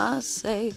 I say